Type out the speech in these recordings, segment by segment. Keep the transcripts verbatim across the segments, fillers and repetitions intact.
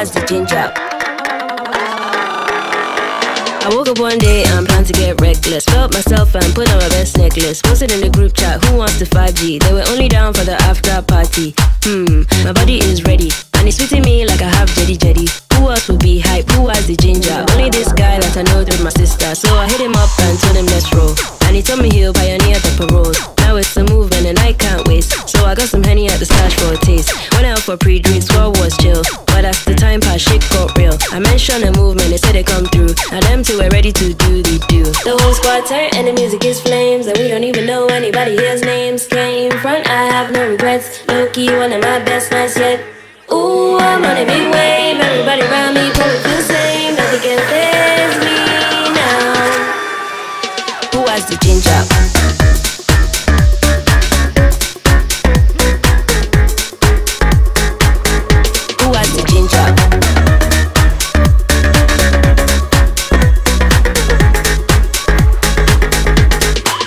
pass the change up. I woke up one day and planned to get reckless. Felt myself and put on my best necklace. Posted in the group chat, who wants the five G? They were only down for the after party. Hmm, my body is ready and it's sweeting me like I have jetty jetty. Who else would be hype? Who has the ginger? Only this guy that I know through my sister. So I hit him up and told him let's roll. And he told me he'll pioneer the paroles. Now it's a movement and I can't waste. So I got some Henny at the stash for a taste. Went out for pre-drinks, war was chill. But as the time passed, shit got real. I mentioned a movement, they said they come through. Now them two are ready to do the do. The whole squad turn and the music is flames. And we don't even know anybody here's names. Came in front, I have no regrets. Low-key, one of my best nights yet. Ooh, I'm on a big wave. Everybody around me probably feel the same. Nothing can faze me now. Who has the ginger? Who has the ginger?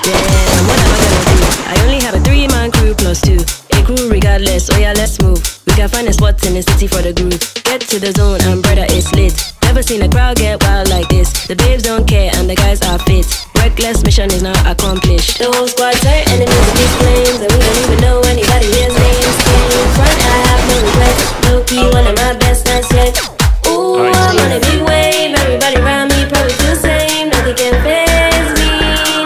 Yeah, what am I gonna do? I only have a three-man crew plus two. A crew regardless, oh yeah, let's move. We can find a spot in the city for the groove. Get to the zone and brother, it's lit. Never seen a crowd get wild like this. The babes don't care and the guys are fit. Reckless mission is now accomplished. The whole squad turn and the music is flames. And we don't even know anybody here's names. Staying in front, I have no regrets. Low-key, one of my best nights yet. Ooh, I'm on a big wave. Everybody around me probably feel the same. Nothing can faze me now.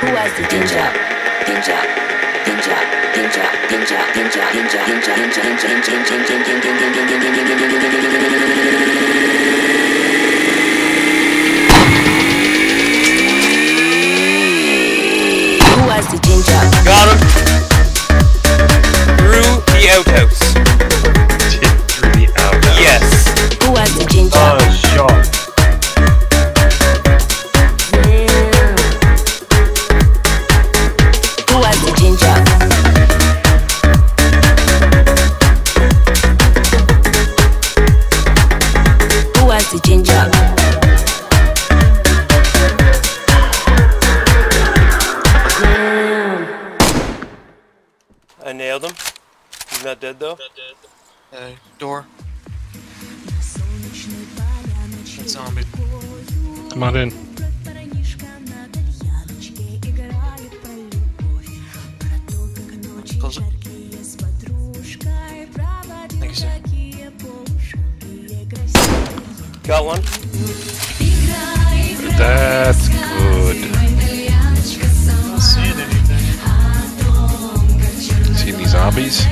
Who has the ginger? Got him. Through the outhouse. Through the outhouse. Yes. Who has the ginger? Oh, sure. I nailed him. He's not dead though. Not dead. Uh, door. It's zombie. Come on in. Close it. Thank you, sir. Got one. That's good. Zombies. I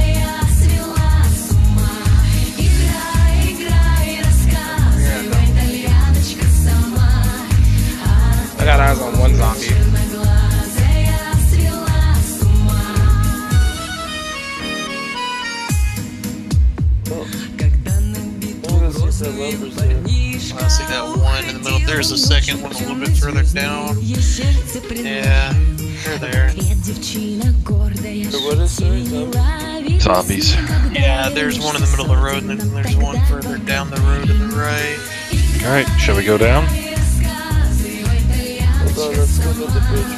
got eyes on one zombie. I see that one in the middle. There's a second one a little bit further down. Yeah, they're there. What is there? Zombies. Yeah, there's one in the middle of the road, and then there's one further down the road to the right. All right, shall we go down? Hold on, let's go to the bridge.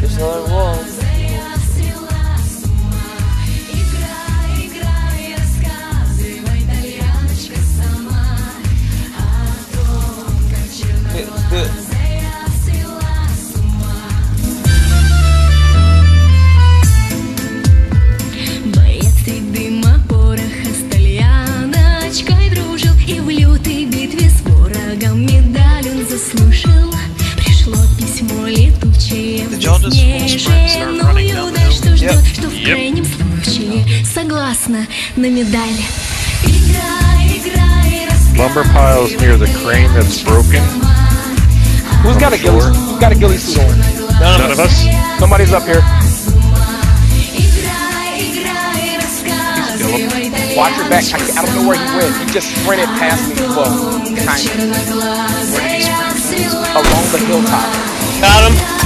There's another wall. Did y'all just full sprint and start running down the hill? Yep. Yep. Lumber piles near the crane that's broken. Who's got a ghillie? Who's got a ghillie sword? None, None of us. us. Somebody's up here. Watch your back. I don't know where he went. He just sprinted past me. Well, kind of. Along the hilltop. Got him.